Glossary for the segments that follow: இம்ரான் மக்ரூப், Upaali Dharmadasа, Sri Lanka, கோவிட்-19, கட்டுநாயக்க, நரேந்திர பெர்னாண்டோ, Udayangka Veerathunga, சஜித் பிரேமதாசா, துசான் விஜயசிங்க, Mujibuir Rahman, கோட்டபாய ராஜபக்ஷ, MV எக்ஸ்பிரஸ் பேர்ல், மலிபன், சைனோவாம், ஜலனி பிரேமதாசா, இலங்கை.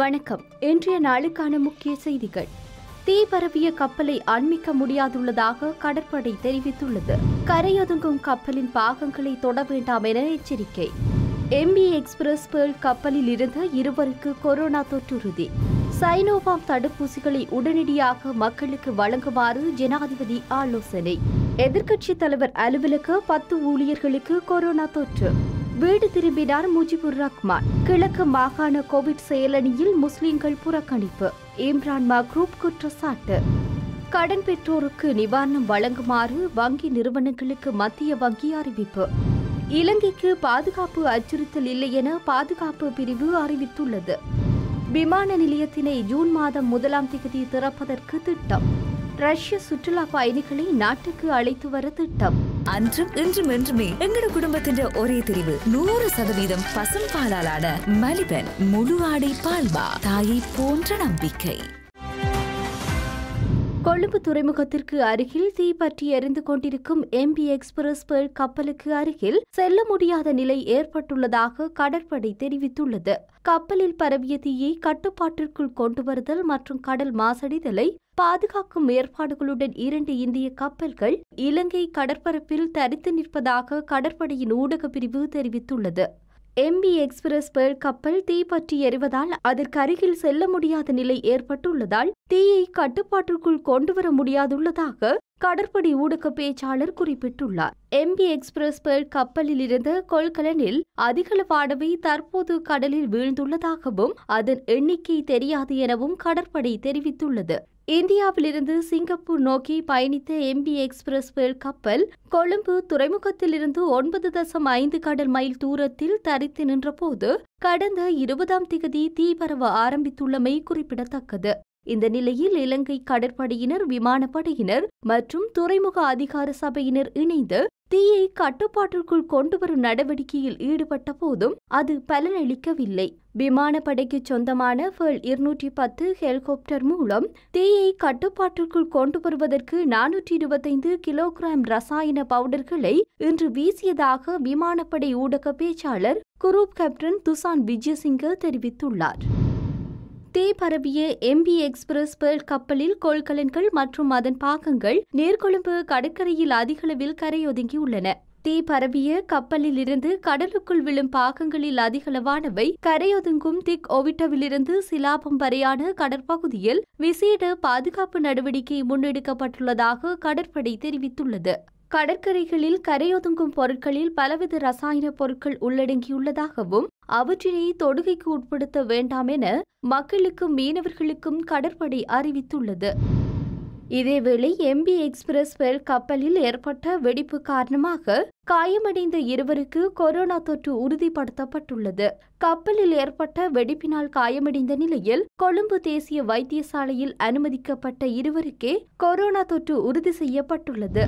வணக்கம். இன்றைய நாளுக்கான முக்கிய செய்திகள். தீ பரவிய கப்பலை அண்மிக்க முடியாதுள்ளதாக கடற்படை தெரிவித்துள்ளது. கரையொதுங்கும் கப்பலின் பாகங்களை தொட வேண்டாம் என எச்சரிக்கை. MV எக்ஸ்பிரஸ் பேர்ல் கப்பலில் இருந்த 2 பேருக்கு கொரோனா தொற்று உறுதி. சைனோவாம் தடுப்பூசிகளை உடனடியாக மக்களுக்கு வழங்குமாறு ஜனாதிபதி ஆலோசனை. எதிர்க்கட்சித் தலைவர் அலுவலக 10 ஊழியர்களுக்கு கொரோனா தொற்று. வீடு திரும்பினார் முஜிபுர் ரஹ்மான். கிழக்கு மாகாண கோவிட் செயலணியில் முஸ்லிம்கள் புறக்கணிப்பு. இம்ரான் குரூப் குற்றச்சாட்டு. கடன் பெற்றோருக்கு நிவாரணம் வழங்குமாறு வங்கி நிறுவனங்களுக்கு மத்திய வங்கி அறிவிப்பு. இலங்கைக்கு பாதுகாப்பு அச்சுறுத்தல் இல்லை என பாதுகாப்பு பிரிவு அறிவித்துள்ளது. விமான நிலையத்தினை ஜூன் மாதம் 1ஆம் தேதி திறப்பதற்கு திட்டம். ரஷ்ய சுற்றுலா பயணிகளை நாட்டுக்கு அழைத்து வர திட்டம். அன்றும் இன்றும் என்றுமே எங்களோட குடும்பத்தின் ஒரே தெரிவு 100% பசும் பாலாலான மலிபன் முழு ஆடை பால்வா, தாயை போன்ற நம்பிக்கை. கொழும்பு துறைமுகத்திற்கு அருகில் தீ பற்றி எரிந்து கொண்டிருக்கும் MV எக்ஸ்பிரஸ் பேர்ல் கப்பலுக்கு அருகில் செல்ல முடியாத நிலை ஏற்பட்டுள்ளதாக கடற்படை தெரிவித்துள்ளது. கப்பலில் பரவிய தீயை கட்டுப்பாட்டிற்குள் கொண்டு வருதல் மற்றும் கடல் மாசடைதலை பாதுகாக்கும் ஏற்பாடுகளுடன் 2 இந்திய கப்பல்கள் இலங்கை கடற்பரப்பில் தரித்து நிற்பதாக கடற்படையின் ஊடக பிரிவு தெரிவித்துள்ளது. MV எக்ஸ்பிரஸ் பேர்ல் கப்பல் தீ பற்றி எறிவதால் அதற்கு அருகில் செல்ல முடியாத நிலை ஏற்பட்டுள்ளதால் தீயை கட்டுப்பாட்டிற்குள் கொண்டுவர முடியாதுள்ளதாக கடற்படை ஊடக பேச்சாளர் குறிப்பிட்டுள்ளார். MV எக்ஸ்பிரஸ் பேர்ல் கப்பலில் இருந்த கொள்கலனில் அதிகளவானவை தற்போது கடலில் வீழ்ந்துள்ளதாகவும் அதன் எண்ணிக்கை தெரியாது எனவும் கடற்படை தெரிவித்துள்ளது. இந்தியாவிலிருந்து சிங்கப்பூர் நோக்கி பயணித்த MV எக்ஸ்பிரஸ் பேர்ல் கப்பல் கொழும்பு துறைமுகத்திலிருந்து 9.5 கடல் மைல் தூரத்தில் தரித்து நின்றபோது கடந்த 20ஆம் தேதி தீ பரவ ஆரம்பித்துள்ளமை குறிப்பிடத்தக்கது. இந்த நிலையில் இலங்கை கடற்படையினர், விமானப்படையினர் மற்றும் துறைமுக அதிகார சபையினர் இணைந்து தீயை கட்டுப்பாட்டிற்குள் கொண்டுவரும் நடவடிக்கையில் ஈடுபட்ட போதும் அது பலனளிக்கவில்லை. விமானப்படைக்கு சொந்தமான ஃபெல் 210 ஹெலிகாப்டர் மூலம் தீயை கட்டுப்பாட்டிற்குள் கொண்டு வருவதற்கு 425 கிலோகிராம் ரசாயன பவுடர்களை இன்று வீசியதாக விமானப்படை ஊடக பேச்சாளர் குரூப் கேப்டன் துசான் விஜயசிங்க தெரிவித்துள்ளார். தீ பரவிய MV எக்ஸ்பிரஸ் பேர்ல் கப்பலில் கொள்கலன்கள் மற்றும் அதன் பாகங்கள் நேர்கொழும்பு கடற்கரையில் அதிகளவில் கரையொதுங்கியுள்ளன. தீ பரவிய கப்பலில் இருந்து கடலுக்குள் விழும் பாகங்களில் அதிகளவானவை கரையொதுங்கும் திக் ஒவிட்டவிலிருந்து சிலாபம் வரையான கடற்பகுதியில் விசேட பாதுகாப்பு நடவடிக்கை முன்னெடுக்கப்பட்டுள்ளதாக கடற்படை தெரிவித்துள்ளது. கடற்கரைகளில் கரையொதுங்கும் பொருட்களில் பலவித ரசாயன பொருட்கள் உள்ளடங்கியுள்ளதாகவும் அவற்றினை தொடுகைக்கு உட்படுத்த வேண்டாம் என மக்களுக்கும் மீனவர்களுக்கும் கடற்படை அறிவித்துள்ளது. இதேவேளை MV எக்ஸ்பிரஸ் பேர்ல் கப்பலில் ஏற்பட்ட வெடிப்பு காரணமாக காயமடைந்த 2 பேருக்கு கொரோனா தொற்று உறுதிப்படுத்தப்பட்டுள்ளது. கப்பலில் ஏற்பட்ட வெடிப்பினால் காயமடைந்த நிலையில் கொழும்பு தேசிய வைத்தியசாலையில் அனுமதிக்கப்பட்ட 2 பேருக்கே கொரோனா தொற்று உறுதி செய்யப்பட்டுள்ளது.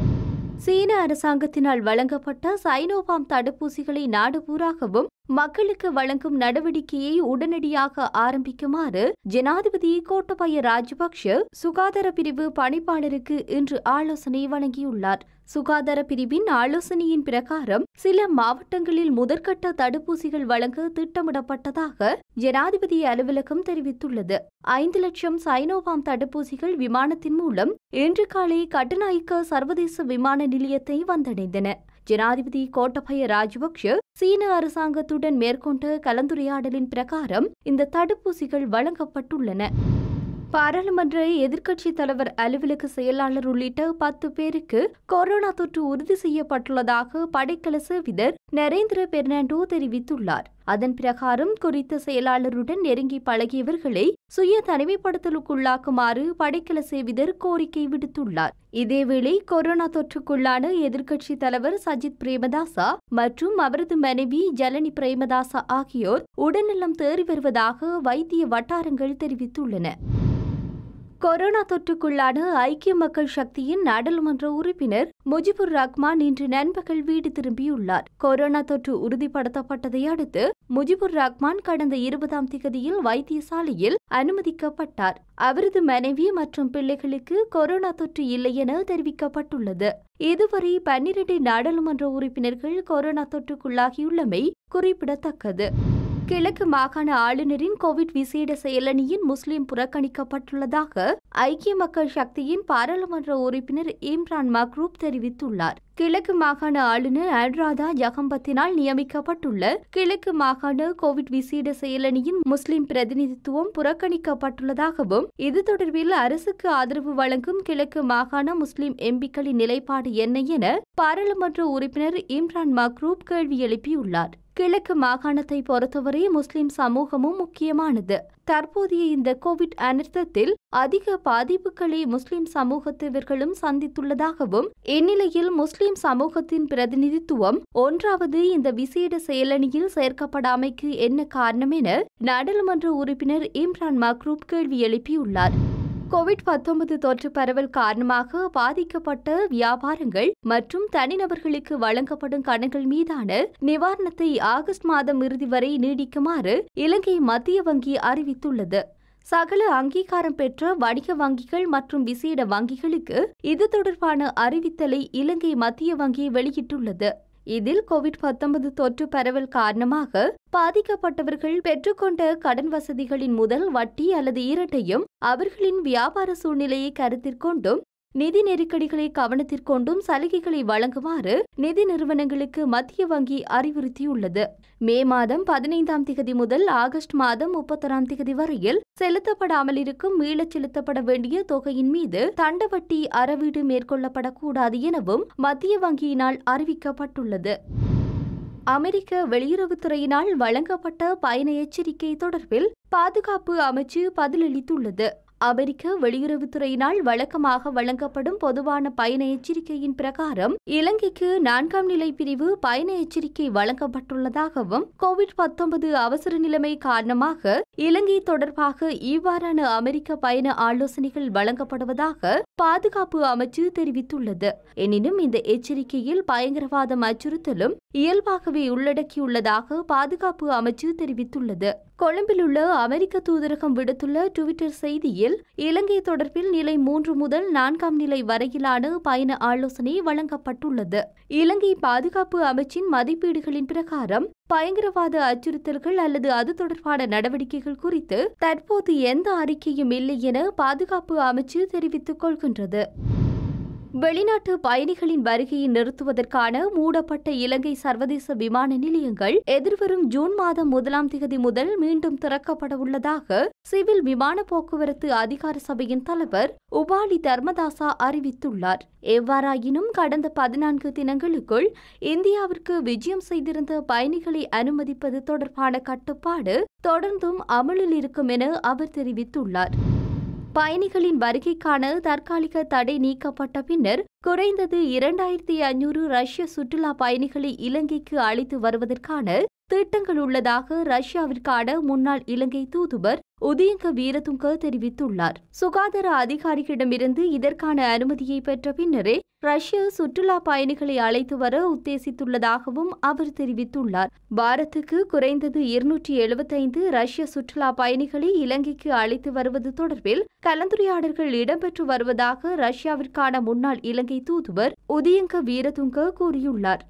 சீன அரசாங்கத்தினால் வழங்கப்பட்ட சைனோவாம் தடுப்பூசிகளை நாடு பூராகவும் மக்களுக்கு வழங்கும் நடவடிக்கையை உடனடியாக ஆரம்பிக்குமாறு ஜனாதிபதி கோட்டபாய ராஜபக்ஷ சுகாதார பிரிவு பணிப்பாளருக்கு இன்று ஆலோசனை வழங்கியுள்ளார். சுகாதார பிரிவின் ஆலோசனையின் பிரகாரம் சில மாவட்டங்களில் முதற்கட்ட தடுப்பூசிகள் வழங்க திட்டமிடப்பட்டதாக ஜனாதிபதி அலுவலகம் தெரிவித்துள்ளது. 5 லட்சம் சைனோவாம் தடுப்பூசிகள் விமானத்தின் மூலம் இன்று காலை கட்டுநாயக்க சர்வதேச விமான நிலையத்தை வந்தடைந்தன. ஜனாதிபதி கோட்டபய ராஜபக்ஷ சீன அரசாங்கத்துடன் மேற்கொண்ட கலந்துரையாடலின் பிரகாரம் இந்த தடுப்பூசிகள் வழங்கப்பட்டுள்ளன. பாராளுமன்ற எதிர்க்கட்சித் தலைவர் அலுவலக செயலாளர் உள்ளிட்ட 10 பேருக்கு கொரோனா தொற்று உறுதி செய்யப்பட்டுள்ளதாக படைக்கல சேவிதர் நரேந்திர பெர்னாண்டோ தெரிவித்துள்ளார். அதன் பிரகாரம் குறித்த செயலாளருடன் நெருங்கி பழகியவர்களை சுய தனிமைப்படுத்தலுக்குள்ளாக்குமாறு படைக்கல சேவிதர் கோரிக்கை விடுத்துள்ளார். இதேவேளை கொரோனா தொற்றுக்குள்ளான எதிர்க்கட்சித் தலைவர் சஜித் பிரேமதாசா மற்றும் அவரது மனைவி ஜலனி பிரேமதாசா ஆகியோர் உடல்நலம் தேறி வருவதாக வைத்திய வட்டாரங்கள் தெரிவித்துள்ளன. கொரோனா தொற்றுக்குள்ளான ஐக்கிய மக்கள் சக்தியின் நாடாளுமன்ற உறுப்பினர் முஜிபுர் ரஹ்மான் இன்று நண்பகல் வீடு திரும்பியுள்ளார். கொரோனா தொற்று உறுதிப்படுத்தப்பட்டதை அடுத்து முஜிபுர் ரஹ்மான் கடந்த 20ஆம் தேதியில் வைத்தியசாலையில் அனுமதிக்கப்பட்டார். அவரது மனைவி மற்றும் பிள்ளைகளுக்கு கொரோனா தொற்று இல்லை என தெரிவிக்கப்பட்டுள்ளது. இதுவரை 12 நாடாளுமன்ற உறுப்பினர்கள் கொரோனா தொற்றுக்குள்ளாகியுள்ளமை குறிப்பிடத்தக்கது. கிழக்கு மாகாண ஆளுநரின் கோவிட் விசேட செயலணியின் முஸ்லிம் புறக்கணிக்கப்பட்டுள்ளதாக ஐக்கிய மக்கள் சக்தியின் பாராளுமன்ற உறுப்பினர் இம்ரான் மக்ரூப் தெரிவித்துள்ளார். கிழக்கு மாகாண ஆளுநர் அனுராதா ஜகம்பத்தினால் நியமிக்கப்பட்டுள்ள கிழக்கு மாகாண கோவிட் விசேட செயலணியின் முஸ்லிம் பிரதிநிதித்துவம் புறக்கணிக்கப்பட்டுள்ளதாகவும் இது தொடர்பில் அரசுக்கு ஆதரவு வழங்கும் கிழக்கு மாகாண முஸ்லிம் எம்பிக்களின் நிலைப்பாடு என்ன என பாராளுமன்ற உறுப்பினர் இம்ரான் மக்ரூப் கேள்வி எழுப்பியுள்ளார். கிழக்கு மாகாணத்தை பொறுத்தவரை முஸ்லிம் சமூகமும் முக்கியமானது. தற்போதைய இந்த கோவிட் அனர்த்தத்தில் அதிக பாதிப்புகளை முஸ்லிம் சமூகத்தவர்களும் சந்தித்துள்ளதாகவும் இந்நிலையில் முஸ்லிம் சமூகத்தின் பிரதிநிதித்துவம் ஒன்றாவது இந்த விசேட செயலணியில் சேர்க்கப்படாமைக்கு என்ன காரணம் என நாடாளுமன்ற உறுப்பினர் இம்ரான் மக்ரூப் கேள்வி எழுப்பியுள்ளார். கோவிட்-19 தொற்று பரவல் காரணமாக பாதிக்கப்பட்ட வியாபாரங்கள் மற்றும் தனிநபர்களுக்கு வழங்கப்படும் கடன்கள் மீதான நிவாரணத்தை ஆகஸ்ட் மாதம் இறுதி வரை நீடிக்குமாறு இலங்கை மத்திய வங்கி அறிவித்துள்ளது. சகல அங்கீகாரம் பெற்ற வணிக வங்கிகள் மற்றும் விசேட வங்கிகளுக்கு இது தொடர்பான அறிவித்தலை இலங்கை மத்திய வங்கி வெளியிட்டுள்ளது. இதில் கோவிட்-19 தொற்று பரவல் காரணமாக பாதிக்கப்பட்டவர்கள் பெற்றுக்கொண்ட கடன் வசதிகளின் முதல் வட்டி அல்லது இரட்டையும் அவர்களின் வியாபார சூழ்நிலையை கருத்திற்கொண்டும் நிதி நெருக்கடிகளை கவனத்திற்கொண்டும் சலுகைகளை வழங்குமாறு நிதி நிறுவனங்களுக்கு மத்திய வங்கி அறிவுறுத்தியுள்ளது. மே மாதம் 15 முதல் ஆகஸ்ட் மாதம் 30 வரையில் செலுத்தப்படாமல் இருக்கும் மீளச் செலுத்தப்பட வேண்டிய தொகையின் மீது தண்டவட்டி அறவீடு மேற்கொள்ளப்படக்கூடாது எனவும் மத்திய வங்கியினால் அறிவிக்கப்பட்டுள்ளது. அமெரிக்க வெளியுறவுத்துறையினால் வழங்கப்பட்ட பயண எச்சரிக்கை தொடர்பில் பாதுகாப்பு அமைச்சு பதிலளித்துள்ளது. அமெரிக்க வெளியுறவுத்துறையினால் வழக்கமாக வழங்கப்படும் பொதுவான பயண எச்சரிக்கையின் பிரகாரம் இலங்கைக்கு 4ஆம் நிலை பிரிவு பயண எச்சரிக்கை வழங்கப்பட்டுள்ளதாகவும் கோவிட்-19 அவசர நிலைமை காரணமாக இலங்கை தொடர்பாக இவ்வாறான அமெரிக்க பயண ஆலோசனைகள் வழங்கப்படுவதாக பாதுகாப்பு அமைச்சு தெரிவித்துள்ளது. எனினும் இந்த எச்சரிக்கையில் பயங்கரவாதம் அச்சுறுத்தலும் இயல்பாகவே உள்ளடக்கியுள்ளதாக பாதுகாப்பு அமைச்சு தெரிவித்துள்ளது. கொழும்பில் உள்ள அமெரிக்க தூதரகம் விடுத்துள்ள டுவிட்டர் செய்தியில் இலங்கை தொடர்பில் நிலை 3 முதல் 4ஆம் நிலை வரையிலான பயண ஆலோசனை வழங்கப்பட்டுள்ளது. இலங்கை பாதுகாப்பு அமைச்சின் மதிப்பீடுகளின் பிரகாரம் பயங்கரவாத அச்சுறுத்தல்கள் அல்லது அது தொடர்பான நடவடிக்கைகள் குறித்து தற்போது எந்த அறிக்கையும் இல்லை என பாதுகாப்பு அமைச்சு தெரிவித்துக் கொள்கின்றது. வெளிநாட்டு பயணிகளின் வருகையை நிறுத்துவதற்கான மூடப்பட்ட இலங்கை சர்வதேச விமான நிலையங்கள் எதிர்வரும் ஜூன் மாதம் 1 முதல் மீண்டும் திறக்கப்பட உள்ளதாக சிவில் விமான போக்குவரத்து அதிகார சபையின் தலைவர் உபாலி தர்மதாசா அறிவித்துள்ளார். எவ்வாறாயினும் கடந்த 14 தினங்களுக்குள் இந்தியாவிற்கு விஜயம் செய்திருந்த பயணிகளை அனுமதிப்பது தொடர்பான கட்டுப்பாடு தொடர்ந்தும் அமலில் இருக்கும் என அவர் தெரிவித்துள்ளார். பயணிகளின் வருகைக்கான தற்காலிக தடை நீக்கப்பட்ட பின்னர் குறைந்தது 2500 ரஷ்ய சுற்றுலா பயணிகளை இலங்கைக்கு அழைத்து வருவதற்கான திட்டங்கள் உள்ளதாக ரஷ்யாவிற்கான முன்னாள் இலங்கை தூதுவர் உதயங்க வீரதுங்க தெரிவித்துள்ளார். சுகாதார அதிகாரிகளிடமிருந்து இதற்கான அனுமதியை பெற்ற பின்னரே ரஷ்ய சுற்றுலா பயணிகளை அழைத்து வர உத்தேசித்துள்ளதாகவும் அவர் தெரிவித்துள்ளார். பாரத்துக்கு குறைந்தது 275 ரஷ்ய சுற்றுலா பயணிகளை இலங்கைக்கு அழைத்து வருவது தொடர்பில் கலந்துரையாடல்கள் இடம்பெற்று வருவதாக ரஷ்யாவிற்கான முன்னாள் இலங்கை தூதுவர் உதயங்க வீரதுங்க கூறியுள்ளார்.